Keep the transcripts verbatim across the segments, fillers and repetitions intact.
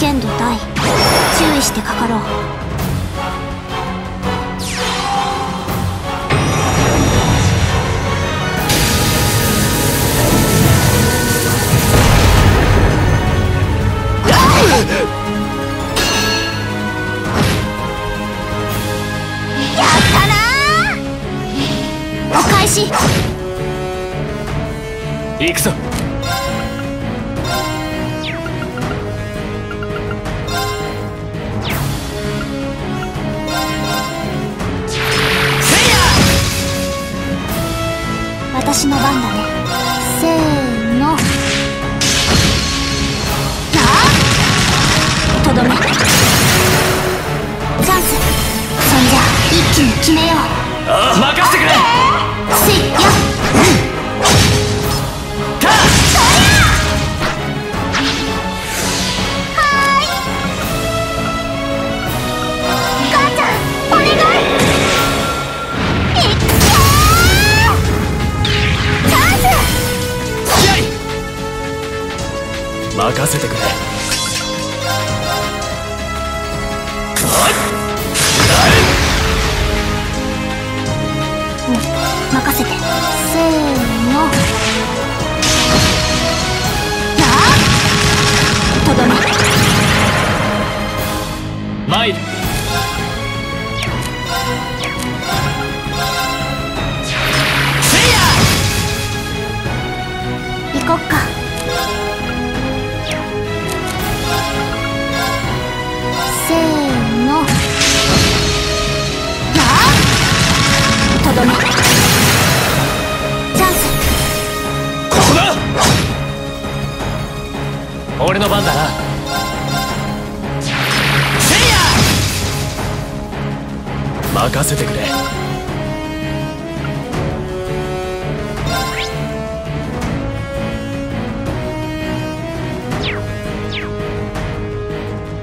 剣道大、注意してかかろう。やったなー。お返し。行くぞ。 私の番だね。せーの。なあ、とどめ。チャンス。そんじゃ一気に決めよう。ああ、任せてくれ。スイッ、よっ。か。そりゃ。はーい。母ちゃん、お願い。 任せてくれ。うん、任せて。せーの。なあ、とどめ。参る。せいや。行こっか。 とどめ。チャンス。ここだ。俺の番だな。せいや。任せてくれ。よっ。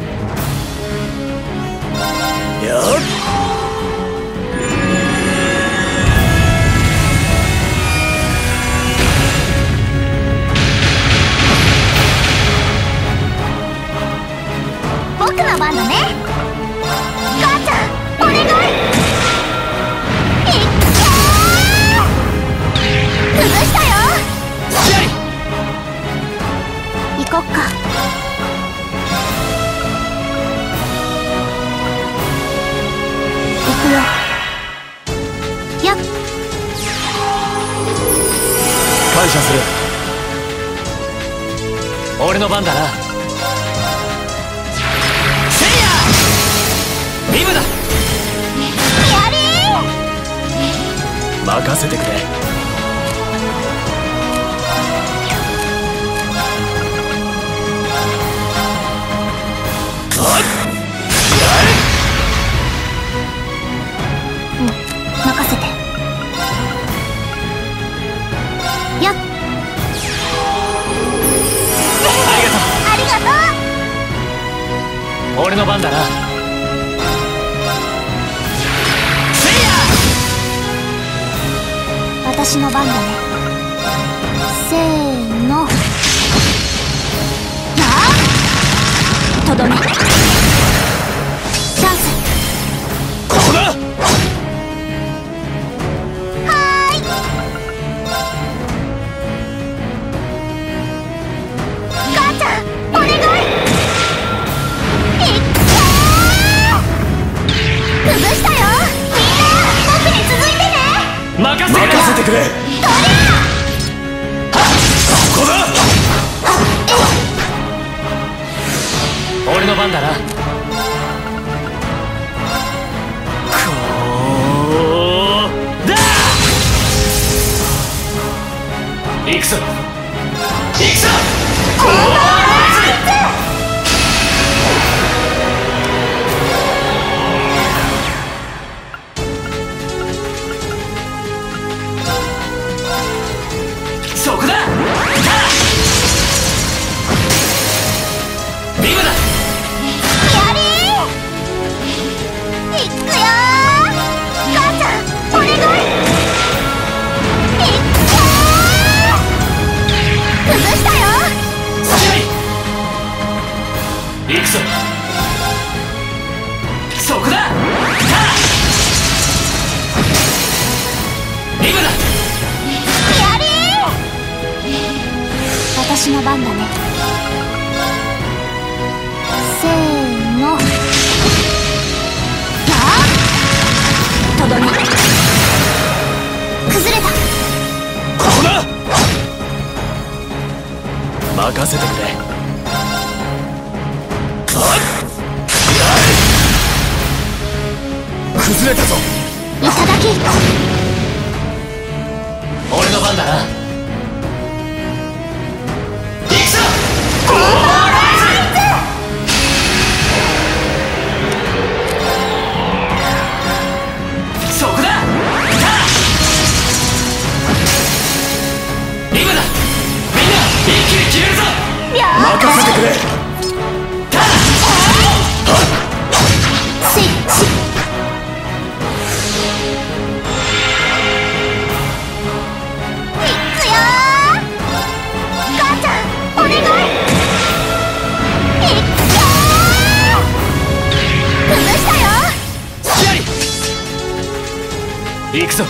俺の番だな。せいや。リムだ。やれ。任せてくれ。うん、任せて。 俺の番だな。せいや。私の番だね。せーの。なあ、とどめ。チャンス。ここだ。はーい。母ちゃん、お願い。 任せてくれ。俺の番だな。こうだ。行くぞ。行くぞ。そこだ。リムだ。やれー。私の番だね。せーの。あとどめ。崩れた。ここだ。任せてくれ。崩れたぞ。いただき。俺の番だな。いくぞ。ゴーライズ。そこだ。リムだ。みんな一気に消えるぞ。任せてくれ。行くぞ。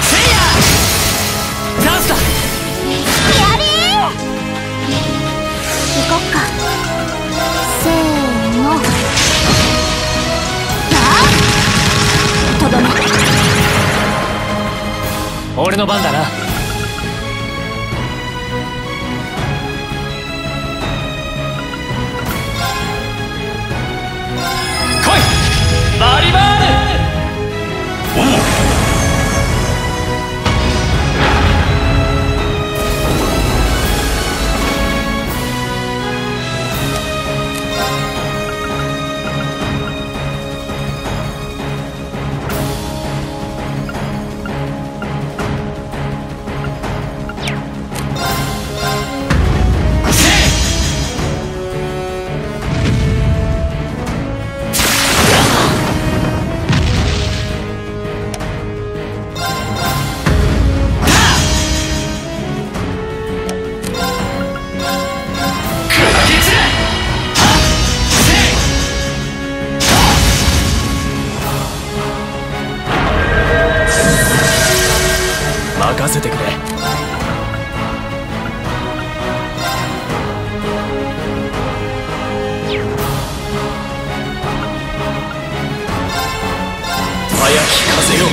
せいやダンスだ。やれー。行こっか。せーの。あとどめ。俺の番だな。バリバール。おう。任せてくれ。早く聞かせよう。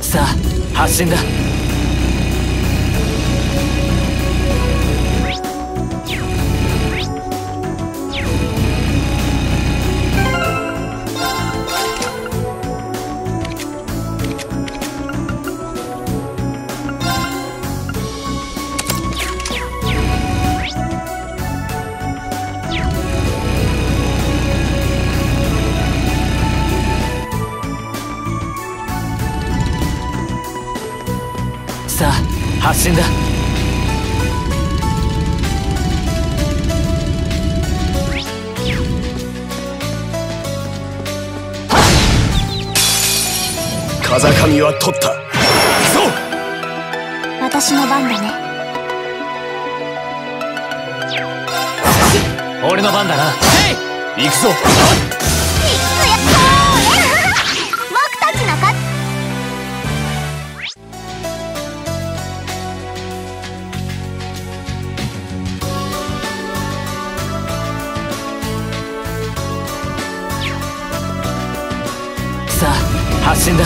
さあ、発進だ。さあ、発進だ。風上は取った。行くぞ。私の番だね。俺の番だな。へい、行くぞ。僕たちの勝ち。さあ、発進だ。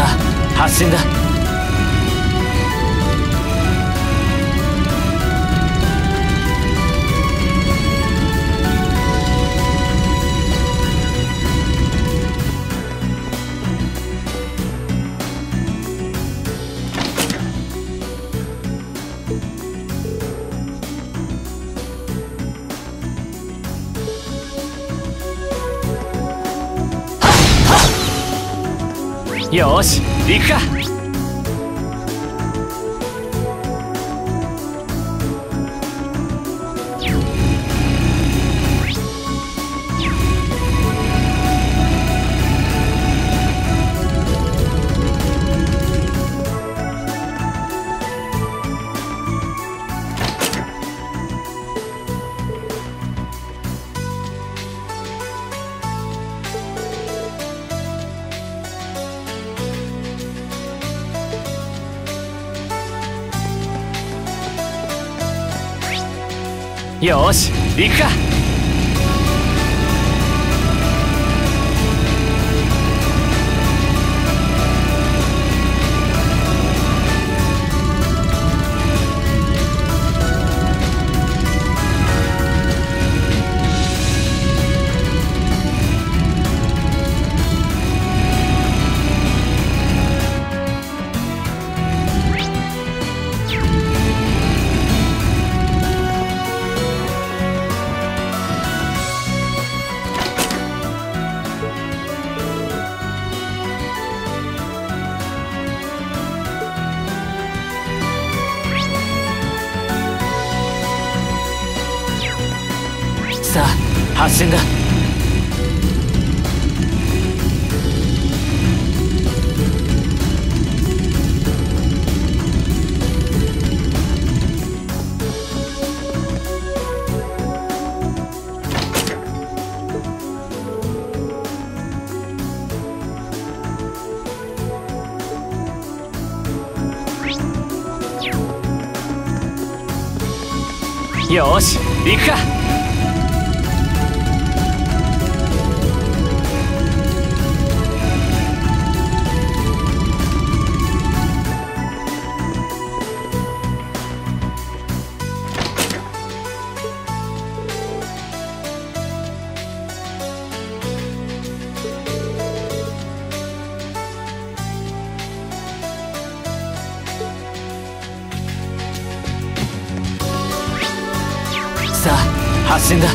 さあ発進だ。よし、行くか。よし、行くか。発進だ。よし、行くか。さあ、発進だ。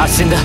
発進だ。